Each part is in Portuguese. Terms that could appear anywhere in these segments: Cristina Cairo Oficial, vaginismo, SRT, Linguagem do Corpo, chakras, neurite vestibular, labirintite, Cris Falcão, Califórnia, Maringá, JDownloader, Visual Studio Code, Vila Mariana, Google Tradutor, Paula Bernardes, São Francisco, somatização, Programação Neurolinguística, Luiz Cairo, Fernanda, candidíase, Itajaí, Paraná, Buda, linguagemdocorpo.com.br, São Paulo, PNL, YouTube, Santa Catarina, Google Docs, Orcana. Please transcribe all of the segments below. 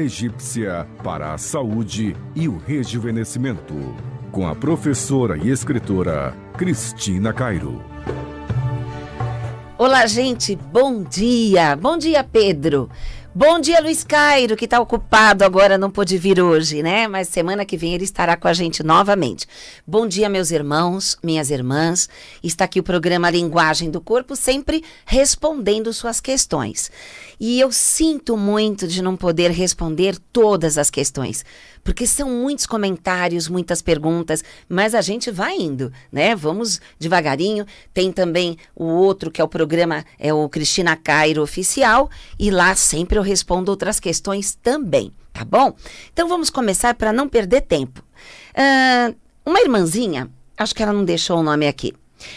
egípcia para a saúde e o rejuvenescimento, com a professora e escritora Cristina Cairo. Olá, gente, bom dia! Bom dia, Pedro! Bom dia, Luiz Cairo, que está ocupado agora, não pôde vir hoje, né? Mas semana que vem ele estará com a gente novamente. Bom dia, meus irmãos, minhas irmãs. Está aqui o programa Linguagem do Corpo, sempre respondendo suas questões. E eu sinto muito de não poder responder todas as questões, porque são muitos comentários, muitas perguntas, mas a gente vai indo, né? Vamos devagarinho. Tem também o outro, que é o programa, é o Cristina Cairo Oficial, e lá sempre eu respondo outras questões também, tá bom? Então vamos começar para não perder tempo. Uma irmãzinha, acho que ela não deixou o nome aqui,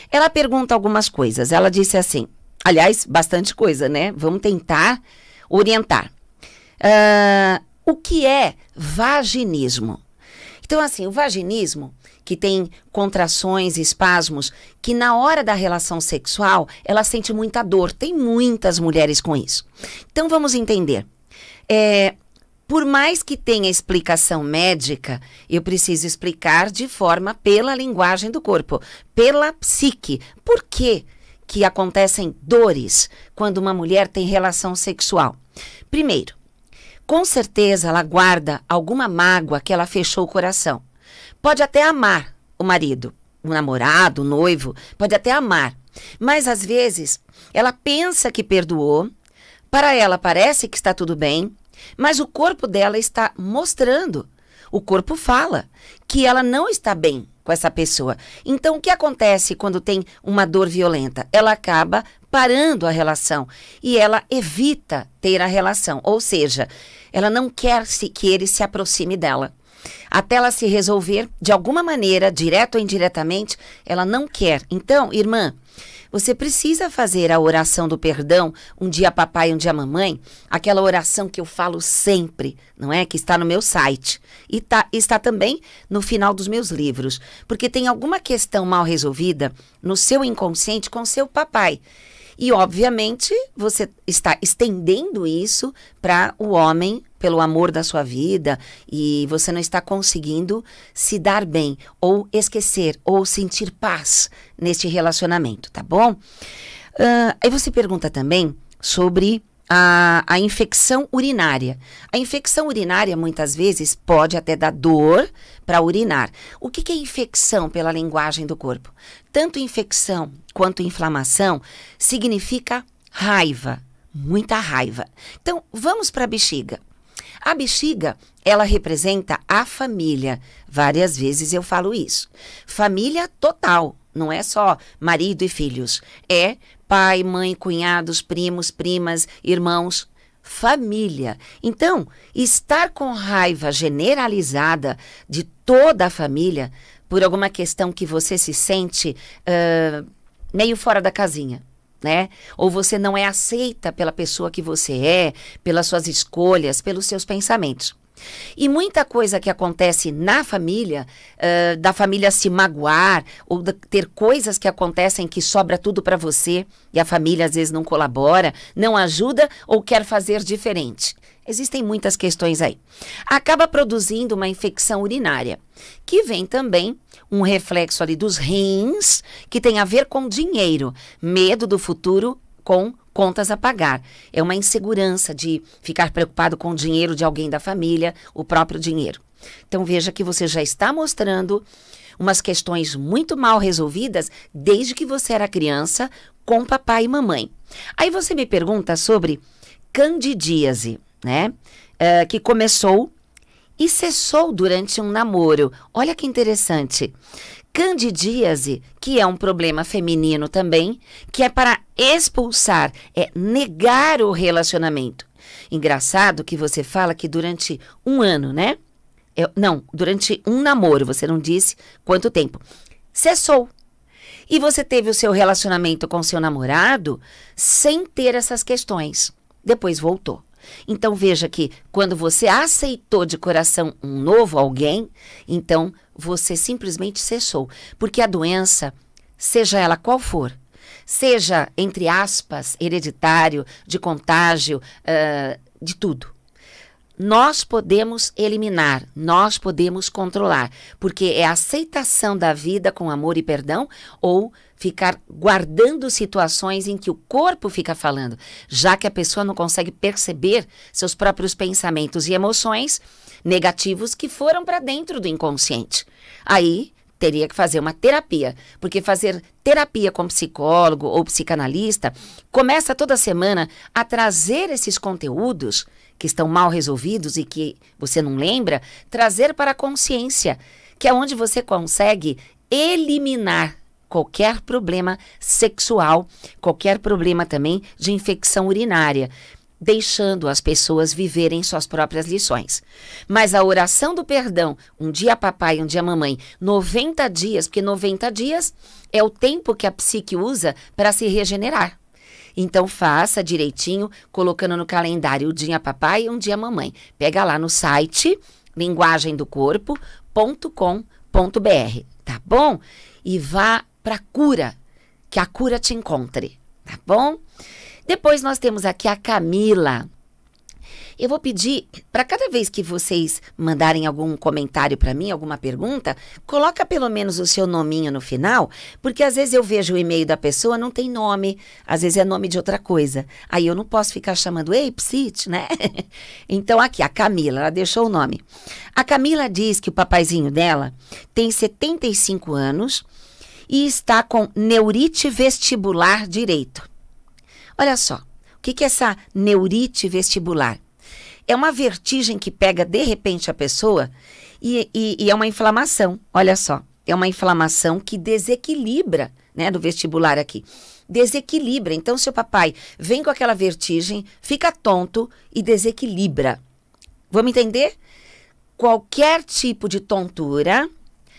ela pergunta algumas coisas. Ela disse assim, aliás, bastante coisa, né? Vamos tentar orientar. O que é vaginismo? Então, assim, o vaginismo, que tem contrações e espasmos, que na hora da relação sexual, ela sente muita dor. Tem muitas mulheres com isso. Então, vamos entender. Por mais que tenha explicação médica, eu preciso explicar de forma pela linguagem do corpo, pela psique. Por quê que acontecem dores quando uma mulher tem relação sexual? Primeiro, com certeza ela guarda alguma mágoa que ela fechou o coração. Pode até amar o marido, o namorado, o noivo, pode até amar. Mas às vezes ela pensa que perdoou, para ela parece que está tudo bem, mas o corpo dela está mostrando, o corpo fala que ela não está bem com essa pessoa. Então o que acontece quando tem uma dor violenta? Ela acaba parando a relação e ela evita ter a relação, ou seja, ela não quer que ele se aproxime dela. Até ela se resolver de alguma maneira, direto ou indiretamente, ela não quer. Então, irmã, você precisa fazer a oração do perdão, um dia papai, um dia mamãe, aquela oração que eu falo sempre, não é? Que está no meu site e está também no final dos meus livros, porque tem alguma questão mal resolvida no seu inconsciente com seu papai. E, obviamente, você está estendendo isso para o homem pelo amor da sua vida e você não está conseguindo se dar bem ou esquecer ou sentir paz neste relacionamento, tá bom? Aí você pergunta também sobre a infecção urinária. A infecção urinária, muitas vezes, pode até dar dor para urinar. O que é infecção pela linguagem do corpo? Tanto infecção quanto inflamação significa raiva, muita raiva. Então, vamos para a bexiga. A bexiga, ela representa a família. Várias vezes eu falo isso. Família total, não é só marido e filhos. É pai, mãe, cunhados, primos, primas, irmãos, família. Então, estar com raiva generalizada de toda a família por alguma questão que você se sente meio fora da casinha, né? Ou você não é aceita pela pessoa que você é, pelas suas escolhas, pelos seus pensamentos. E muita coisa que acontece na família, da família se magoar, ou ter coisas que acontecem que sobra tudo para você, e a família às vezes não colabora, não ajuda ou quer fazer diferente. Existem muitas questões aí. Acaba produzindo uma infecção urinária, que vem também um reflexo ali dos rins, que tem a ver com dinheiro, medo do futuro com contas a pagar. É uma insegurança de ficar preocupado com o dinheiro de alguém da família, o próprio dinheiro. Então veja que você já está mostrando umas questões muito mal resolvidas desde que você era criança com papai e mamãe. Aí você me pergunta sobre candidíase, né? Que começou e cessou durante um namoro. Olha que interessante. Candidíase, que é um problema feminino também, que é para expulsar, é negar o relacionamento. Engraçado que você fala que durante um ano, né? Não, durante um namoro, você não disse quanto tempo. Cessou. E você teve o seu relacionamento com seu namorado sem ter essas questões. Depois voltou. Então veja que quando você aceitou de coração um novo alguém, então você simplesmente cessou. Porque a doença, seja ela qual for, seja, entre aspas, hereditário, de contágio, de tudo, nós podemos eliminar, nós podemos controlar, porque é a aceitação da vida com amor e perdão ou ficar guardando situações em que o corpo fica falando, já que a pessoa não consegue perceber seus próprios pensamentos e emoções negativos que foram para dentro do inconsciente. Aí teria que fazer uma terapia, porque fazer terapia com psicólogo ou psicanalista começa toda semana a trazer esses conteúdos que estão mal resolvidos e que você não lembra, trazer para a consciência, que é onde você consegue eliminar qualquer problema sexual, qualquer problema também de infecção urinária, deixando as pessoas viverem suas próprias lições. Mas a oração do perdão, um dia papai, um dia mamãe, 90 dias, porque 90 dias é o tempo que a psique usa para se regenerar. Então faça direitinho, colocando no calendário um dia papai e um dia mamãe. Pega lá no site linguagemdocorpo.com.br, tá bom? E vá pra cura, que a cura te encontre, tá bom? Depois nós temos aqui a Camila. Eu vou pedir para cada vez que vocês mandarem algum comentário para mim, alguma pergunta, coloca pelo menos o seu nominho no final, porque às vezes eu vejo o e-mail da pessoa, não tem nome, às vezes é nome de outra coisa. Aí eu não posso ficar chamando, ei, psit, né? Então aqui, a Camila, ela deixou o nome. A Camila diz que o papaizinho dela tem 75 anos e está com neurite vestibular direito. Olha só, o que é essa neurite vestibular? É uma vertigem que pega de repente a pessoa e é uma inflamação, olha só. É uma inflamação que desequilibra, né, do vestibular aqui. Desequilibra, então seu papai vem com aquela vertigem, fica tonto e desequilibra. Vamos entender? Qualquer tipo de tontura,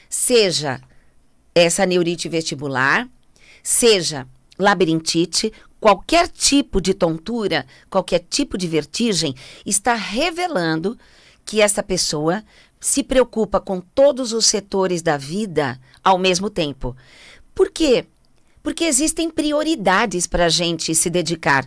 seja essa neurite vestibular, seja labirintite, qualquer tipo de tontura, qualquer tipo de vertigem, está revelando que essa pessoa se preocupa com todos os setores da vida ao mesmo tempo. Por quê? Porque existem prioridades para a gente se dedicar.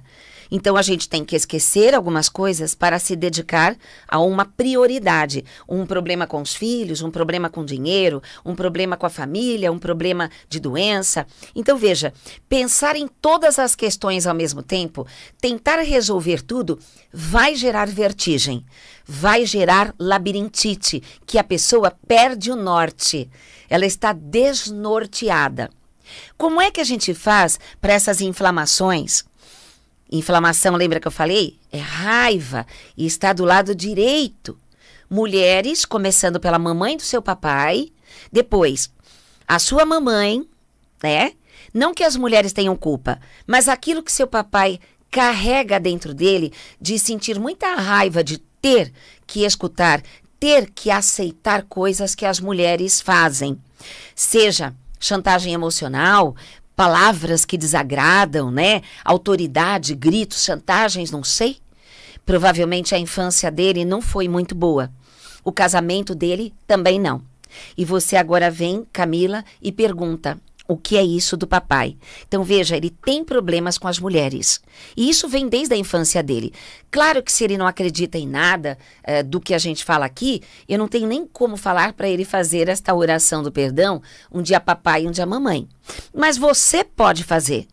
Então, a gente tem que esquecer algumas coisas para se dedicar a uma prioridade. Um problema com os filhos, um problema com dinheiro, um problema com a família, um problema de doença. Então, veja, pensar em todas as questões ao mesmo tempo, tentar resolver tudo, vai gerar vertigem, vai gerar labirintite, que a pessoa perde o norte, ela está desnorteada. Como é que a gente faz para essas inflamações? Inflamação, lembra que eu falei? É raiva e está do lado direito. Mulheres, começando pela mamãe do seu papai, depois a sua mamãe, né? Não que as mulheres tenham culpa, mas aquilo que seu papai carrega dentro dele de sentir muita raiva, de ter que escutar, ter que aceitar coisas que as mulheres fazem. Seja chantagem emocional, palavras que desagradam, né? Autoridade, gritos, chantagens, não sei. Provavelmente a infância dele não foi muito boa. O casamento dele também não. E você agora vem, Camila, e pergunta, o que é isso do papai? Então veja, ele tem problemas com as mulheres. E isso vem desde a infância dele. Claro que se ele não acredita em nada do que a gente fala aqui, eu não tenho nem como falar para ele fazer esta oração do perdão, um dia papai e um dia mamãe. Mas você pode fazer.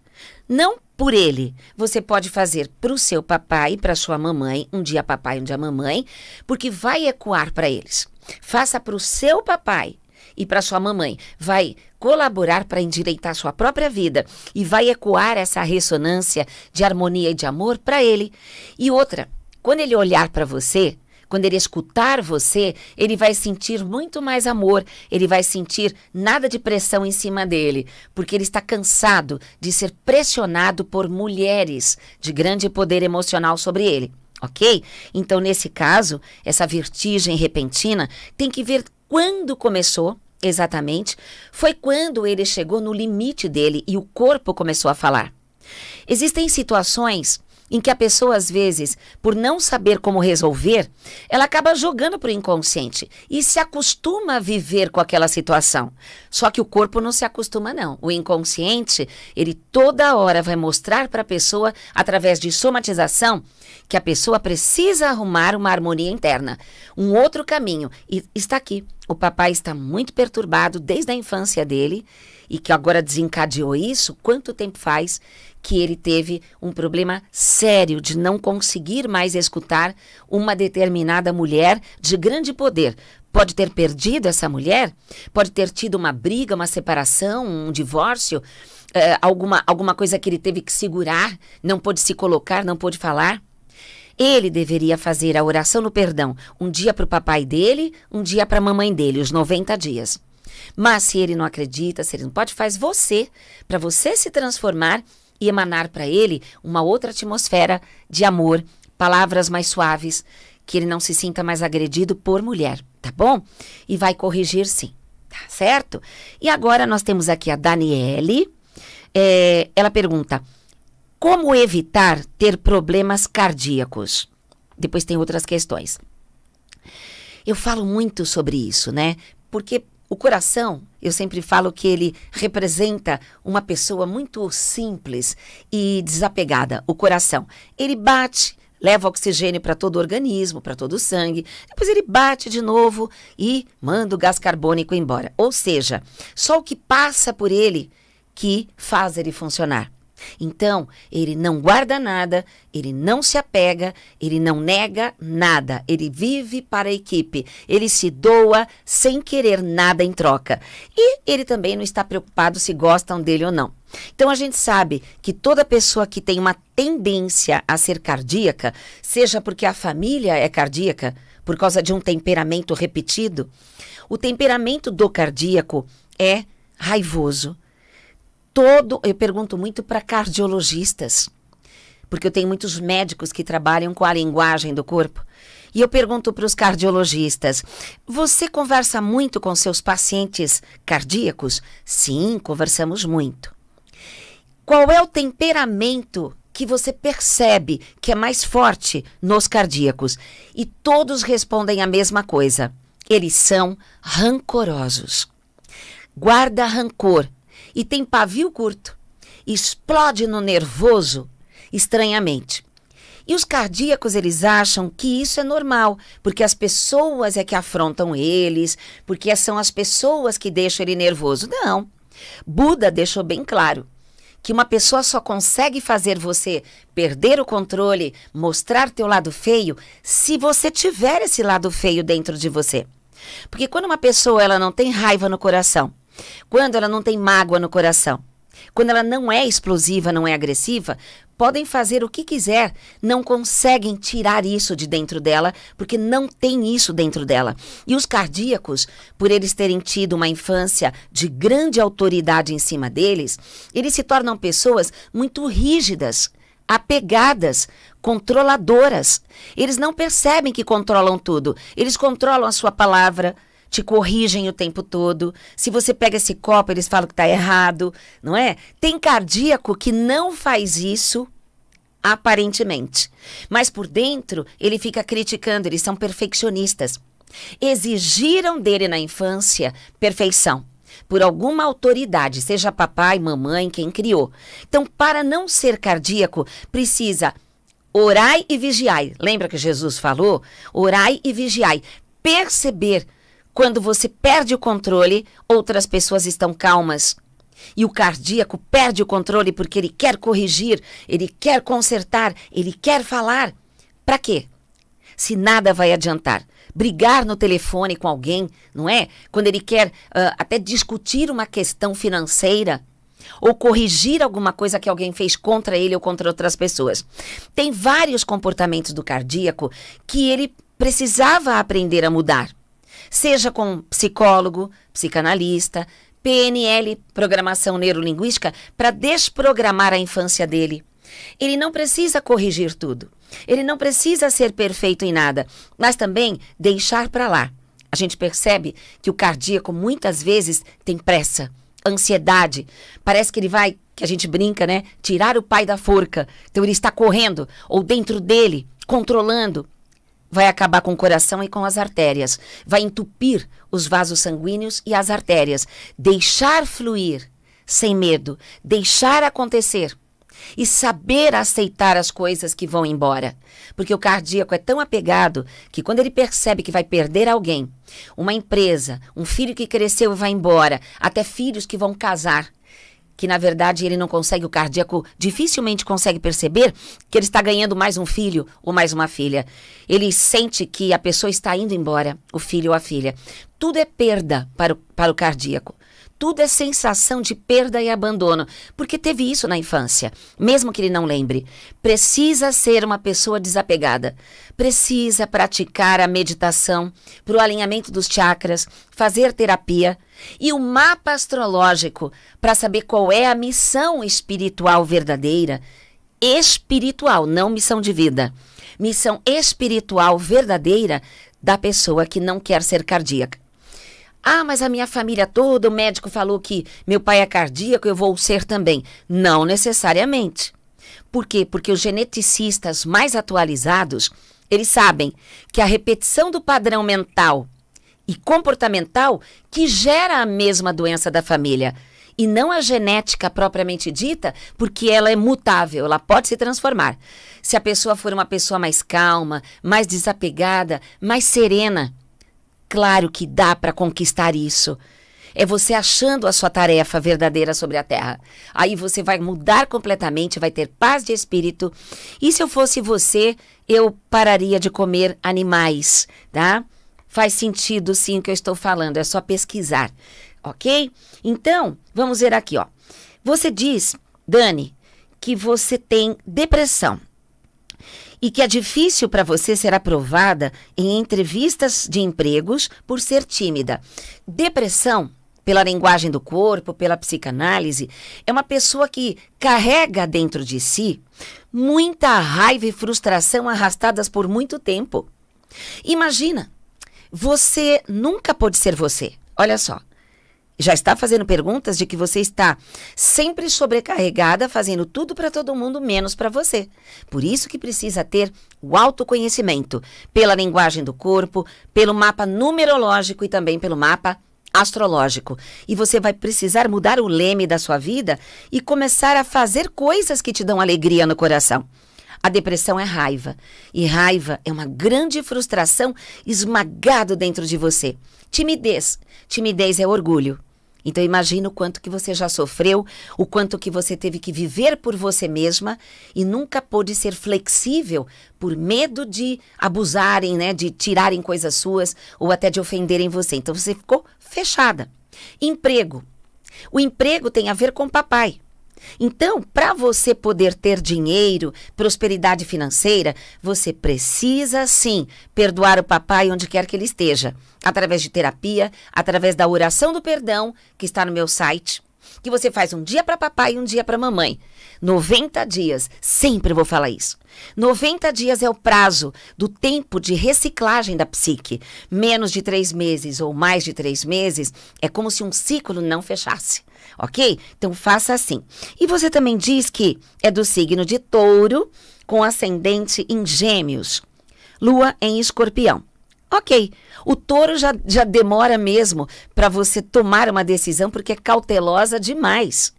Não por ele. Você pode fazer para o seu papai e para sua mamãe, um dia papai e um dia mamãe, porque vai ecoar para eles. Faça para o seu papai e para sua mamãe, vai colaborar para endireitar sua própria vida e vai ecoar essa ressonância de harmonia e de amor para ele. E outra, quando ele olhar para você, quando ele escutar você, ele vai sentir muito mais amor, ele vai sentir nada de pressão em cima dele, porque ele está cansado de ser pressionado por mulheres de grande poder emocional sobre ele, ok? Então, nesse caso, essa vertigem repentina tem que ver quando começou, exatamente, foi quando ele chegou no limite dele e o corpo começou a falar. Existem situações em que a pessoa, às vezes, por não saber como resolver, ela acaba jogando para o inconsciente e se acostuma a viver com aquela situação. Só que o corpo não se acostuma, não. O inconsciente, ele toda hora vai mostrar para a pessoa, através de somatização, que a pessoa precisa arrumar uma harmonia interna, um outro caminho. E está aqui. O papai está muito perturbado desde a infância dele e que agora desencadeou isso. Quanto tempo faz que ele teve um problema sério de não conseguir mais escutar uma determinada mulher de grande poder? Pode ter perdido essa mulher, pode ter tido uma briga, uma separação, um divórcio, alguma coisa que ele teve que segurar, não pôde se colocar, não pôde falar. Ele deveria fazer a oração no perdão, um dia para o papai dele, um dia para a mamãe dele, os 90 dias. Mas se ele não acredita, se ele não pode, faz você, para você se transformar e emanar para ele uma outra atmosfera de amor, palavras mais suaves, que ele não se sinta mais agredido por mulher, tá bom? E vai corrigir sim, tá certo? E agora nós temos aqui a Daniele, ela pergunta: como evitar ter problemas cardíacos? Depois tem outras questões. Eu falo muito sobre isso, né? Porque o coração, eu sempre falo que ele representa uma pessoa muito simples e desapegada, o coração. Ele bate, leva oxigênio para todo o organismo, para todo o sangue. Depois ele bate de novo e manda o gás carbônico embora. Ou seja, só o que passa por ele que faz ele funcionar. Então, ele não guarda nada, ele não se apega, ele não nega nada, ele vive para a equipe, ele se doa sem querer nada em troca. E ele também não está preocupado se gostam dele ou não. Então, a gente sabe que toda pessoa que tem uma tendência a ser cardíaca, seja porque a família é cardíaca, por causa de um temperamento repetido, o temperamento do cardíaco é raivoso. Eu pergunto muito para cardiologistas, porque eu tenho muitos médicos que trabalham com a linguagem do corpo. E eu pergunto para os cardiologistas: você conversa muito com seus pacientes cardíacos? Sim, conversamos muito. Qual é o temperamento que você percebe que é mais forte nos cardíacos? E todos respondem a mesma coisa. Eles são rancorosos. Guarda rancor. E tem pavio curto, explode no nervoso, estranhamente. E os cardíacos, eles acham que isso é normal, porque as pessoas é que afrontam eles, porque são as pessoas que deixam ele nervoso. Não. Buda deixou bem claro que uma pessoa só consegue fazer você perder o controle, mostrar teu lado feio, se você tiver esse lado feio dentro de você. Porque quando uma pessoa ela não tem raiva no coração, quando ela não tem mágoa no coração, quando ela não é explosiva, não é agressiva, podem fazer o que quiser, não conseguem tirar isso de dentro dela, porque não tem isso dentro dela. E os cardíacos, por eles terem tido uma infância de grande autoridade em cima deles, eles se tornam pessoas muito rígidas, apegadas, controladoras. Eles não percebem que controlam tudo, eles controlam a sua palavra, te corrigem o tempo todo. Se você pega esse copo, eles falam que está errado, não é? Tem cardíaco que não faz isso, aparentemente. Mas por dentro, ele fica criticando, eles são perfeccionistas. Exigiram dele na infância perfeição, por alguma autoridade, seja papai, mamãe, quem criou. Então, para não ser cardíaco, precisa orar e vigiar. Lembra que Jesus falou? Orar e vigiar. Perceber. Quando você perde o controle, outras pessoas estão calmas. E o cardíaco perde o controle porque ele quer corrigir, ele quer consertar, ele quer falar. Para quê? Se nada vai adiantar. Brigar no telefone com alguém, não é? Quando ele quer até discutir uma questão financeira ou corrigir alguma coisa que alguém fez contra ele ou contra outras pessoas. Tem vários comportamentos do cardíaco que ele precisava aprender a mudar. Seja com psicólogo, psicanalista, PNL, Programação Neurolinguística, para desprogramar a infância dele. Ele não precisa corrigir tudo. Ele não precisa ser perfeito em nada, mas também deixar para lá. A gente percebe que o cardíaco muitas vezes tem pressa, ansiedade. Parece que ele vai que a gente brinca, né? Tirar o pai da forca. Então ele está correndo, ou dentro dele, controlando. Vai acabar com o coração e com as artérias. Vai entupir os vasos sanguíneos e as artérias. Deixar fluir sem medo. Deixar acontecer. E saber aceitar as coisas que vão embora. Porque o cardíaco é tão apegado que quando ele percebe que vai perder alguém, uma empresa, um filho que cresceu e vai embora, até filhos que vão casar, que na verdade ele não consegue, o cardíaco dificilmente consegue perceber que ele está ganhando mais um filho ou mais uma filha. Ele sente que a pessoa está indo embora, o filho ou a filha. Tudo é perda para o cardíaco. Tudo é sensação de perda e abandono, porque teve isso na infância, mesmo que ele não lembre. Precisa ser uma pessoa desapegada, precisa praticar a meditação para o alinhamento dos chakras, fazer terapia e o mapa astrológico para saber qual é a missão espiritual verdadeira, espiritual, não missão de vida, missão espiritual verdadeira da pessoa que não quer ser cardíaca. Ah, mas a minha família toda, o médico falou que meu pai é cardíaco, eu vou ser também. Não necessariamente. Por quê? Porque os geneticistas mais atualizados, eles sabem que a repetição do padrão mental e comportamental que gera a mesma doença da família. E não a genética propriamente dita, porque ela é mutável, ela pode se transformar. Se a pessoa for uma pessoa mais calma, mais desapegada, mais serena, claro que dá para conquistar isso. É você achando a sua tarefa verdadeira sobre a Terra. Aí você vai mudar completamente, vai ter paz de espírito. E se eu fosse você, eu pararia de comer animais, tá? Faz sentido sim o que eu estou falando, é só pesquisar, ok? Então, vamos ver aqui, ó. Você diz, Dani, que você tem depressão. E que é difícil para você ser aprovada em entrevistas de empregos por ser tímida. Depressão, pela linguagem do corpo, pela psicanálise, é uma pessoa que carrega dentro de si muita raiva e frustração arrastadas por muito tempo. Imagina, você nunca pôde ser você. Olha só, já está fazendo perguntas de que você está sempre sobrecarregada, fazendo tudo para todo mundo, menos para você. Por isso que precisa ter o autoconhecimento, pela linguagem do corpo, pelo mapa numerológico e também pelo mapa astrológico. E você vai precisar mudar o leme da sua vida e começar a fazer coisas que te dão alegria no coração. A depressão é raiva, e raiva é uma grande frustração esmagado dentro de você. Timidez, timidez é orgulho. Então imagina o quanto que você já sofreu, o quanto que você teve que viver por você mesma e nunca pôde ser flexível por medo de abusarem, né, de tirarem coisas suas ou até de ofenderem você. Então você ficou fechada. Emprego. O emprego tem a ver com papai. Então, para você poder ter dinheiro, prosperidade financeira, você precisa sim perdoar o papai onde quer que ele esteja, através de terapia, através da oração do perdão, que está no meu site, que você faz um dia para papai e um dia para mamãe. 90 dias, sempre vou falar isso. 90 dias é o prazo do tempo de reciclagem da psique. Menos de 3 meses ou mais de 3 meses é como se um ciclo não fechasse, ok? Então faça assim. E você também diz que é do signo de touro com ascendente em gêmeos, lua em escorpião. Ok, o touro já demora mesmo para você tomar uma decisão porque é cautelosa demais.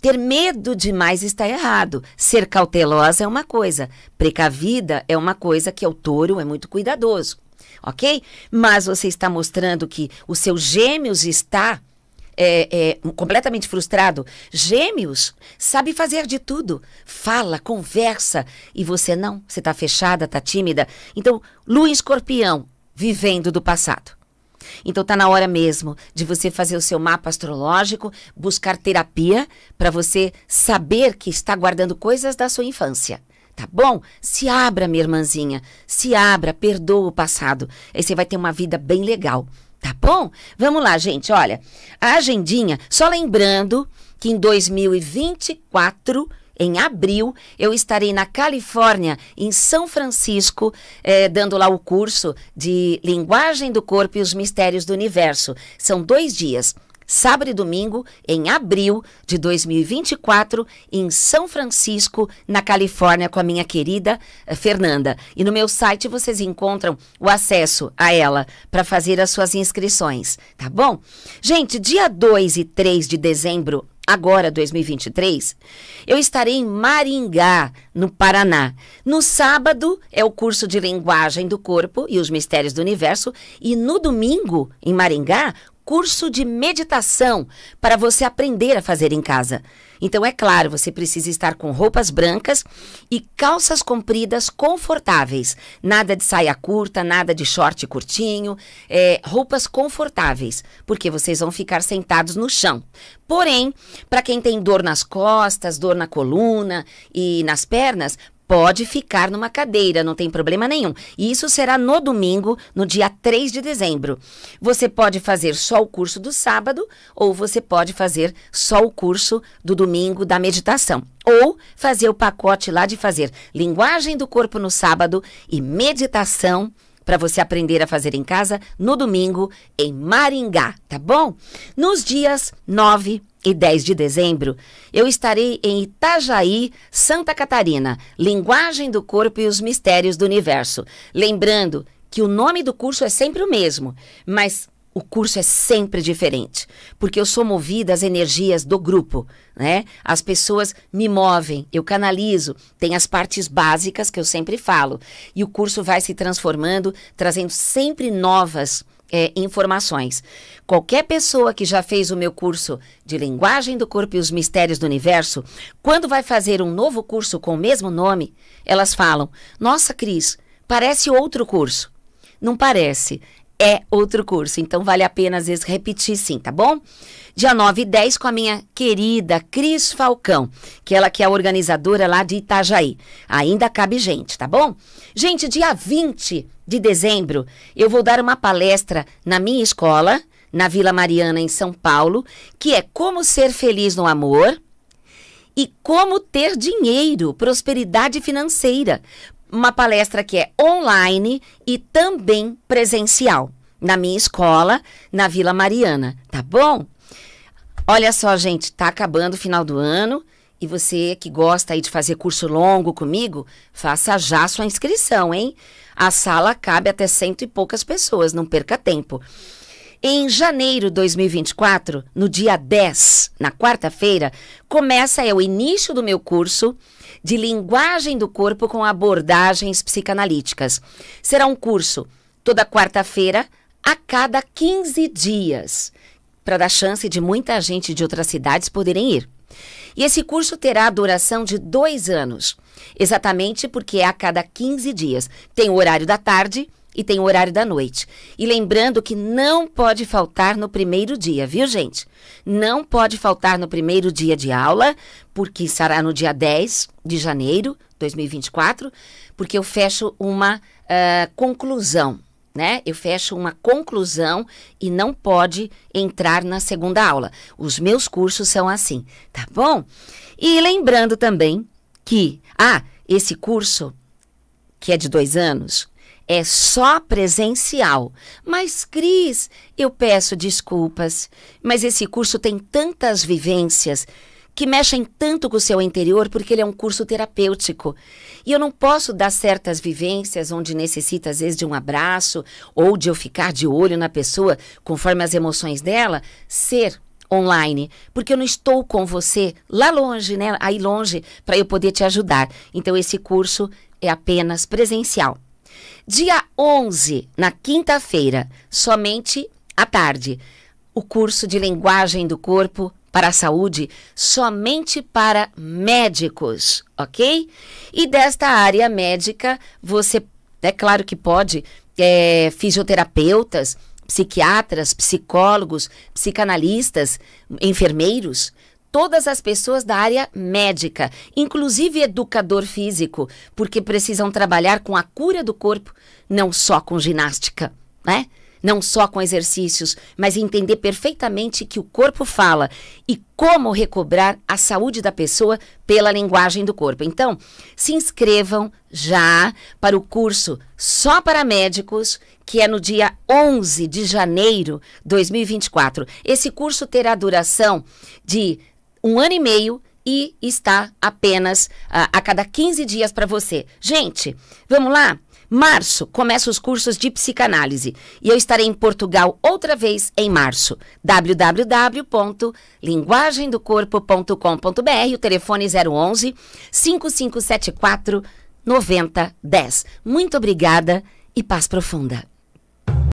Ter medo demais está errado. Ser cautelosa é uma coisa, precavida é uma coisa que o touro é muito cuidadoso, ok? Mas você está mostrando que o seu gêmeos está completamente frustrado. Gêmeos sabe fazer de tudo, fala, conversa e você não, você está fechada, está tímida. Então, lua em escorpião, vivendo do passado. Então tá na hora mesmo de você fazer o seu mapa astrológico, buscar terapia para você saber que está guardando coisas da sua infância, tá bom? Se abra, minha irmãzinha, se abra, perdoa o passado, aí você vai ter uma vida bem legal, tá bom? Vamos lá, gente, olha, a agendinha, só lembrando que em 2024... em abril, eu estarei na Califórnia, em São Francisco, dando lá o curso de Linguagem do Corpo e os Mistérios do Universo. São 2 dias, sábado e domingo, em abril de 2024, em São Francisco, na Califórnia, com a minha querida Fernanda. E no meu site vocês encontram o acesso a ela para fazer as suas inscrições, tá bom? Gente, dia 2 e 3 de dezembro, agora 2023, eu estarei em Maringá, no Paraná. No sábado é o curso de Linguagem do Corpo e os Mistérios do Universo, e no domingo, em Maringá, curso de meditação para você aprender a fazer em casa. Então, é claro, você precisa estar com roupas brancas e calças compridas confortáveis. Nada de saia curta, nada de short curtinho, roupas confortáveis, porque vocês vão ficar sentados no chão. Porém, para quem tem dor nas costas, dor na coluna e nas pernas, pode ficar numa cadeira, não tem problema nenhum. E isso será no domingo, no dia 3 de dezembro. Você pode fazer só o curso do sábado ou você pode fazer só o curso do domingo da meditação. Ou fazer o pacote lá de fazer Linguagem do Corpo no sábado e meditação para você aprender a fazer em casa no domingo em Maringá, tá bom? Nos dias 9 e 10 de dezembro, eu estarei em Itajaí, Santa Catarina, Linguagem do Corpo e os Mistérios do Universo. Lembrando que o nome do curso é sempre o mesmo, mas o curso é sempre diferente, porque eu sou movida às energias do grupo, né? As pessoas me movem, eu canalizo, tem as partes básicas que eu sempre falo, e o curso vai se transformando, trazendo sempre novas informações. Qualquer pessoa que já fez o meu curso de Linguagem do Corpo e os Mistérios do Universo, quando vai fazer um novo curso com o mesmo nome, elas falam, nossa, Cris, parece outro curso. Não parece. É outro curso, então vale a pena às vezes repetir sim, tá bom? Dia 9 e 10 com a minha querida Cris Falcão, que ela que é a organizadora lá de Itajaí. Ainda cabe gente, tá bom? Gente, dia 20 de dezembro eu vou dar uma palestra na minha escola, na Vila Mariana em São Paulo, que é como ser feliz no amor e como ter dinheiro, prosperidade financeira. Uma palestra que é online e também presencial, na minha escola, na Vila Mariana, tá bom? Olha só, gente, tá acabando o final do ano e você que gosta aí de fazer curso longo comigo, faça já a sua inscrição, hein? A sala cabe até 100 e poucas pessoas, não perca tempo. Em janeiro de 2024, no dia 10, na quarta-feira, começa o início do meu curso de Linguagem do Corpo com abordagens psicanalíticas. Será um curso toda quarta-feira, a cada 15 dias, para dar chance de muita gente de outras cidades poderem ir. E esse curso terá a duração de 2 anos, exatamente porque é a cada 15 dias. Tem o horário da tarde e tem o horário da noite. E lembrando que não pode faltar no primeiro dia, viu, gente? Não pode faltar no primeiro dia de aula, porque será no dia 10 de janeiro de 2024, porque eu fecho uma conclusão, né? Eu fecho uma conclusão e não pode entrar na segunda aula. Os meus cursos são assim, tá bom? E lembrando também que, esse curso, que é de 2 anos... é só presencial. Mas, Cris, eu peço desculpas, mas esse curso tem tantas vivências que mexem tanto com o seu interior, porque ele é um curso terapêutico. E eu não posso dar certas vivências onde necessita, às vezes, de um abraço ou de eu ficar de olho na pessoa, conforme as emoções dela, ser online, porque eu não estou com você lá longe, né? Aí longe, para eu poder te ajudar. Então, esse curso é apenas presencial. Dia 11, na quinta-feira, somente à tarde, o curso de Linguagem do Corpo para a Saúde, somente para médicos, ok? E desta área médica, você, é claro que pode, fisioterapeutas, psiquiatras, psicólogos, psicanalistas, enfermeiros, todas as pessoas da área médica, inclusive educador físico, porque precisam trabalhar com a cura do corpo, não só com ginástica, né? não só com exercícios, mas entender perfeitamente que o corpo fala e como recobrar a saúde da pessoa pela linguagem do corpo. Então, se inscrevam já para o curso só para médicos, que é no dia 11 de janeiro de 2024. Esse curso terá duração de 1 ano e meio e está apenas a cada 15 dias para você. Gente, vamos lá? Março, começa os cursos de psicanálise e eu estarei em Portugal outra vez em março. www.linguagemdocorpo.com.br, o telefone 011-5574-9010. Muito obrigada e paz profunda.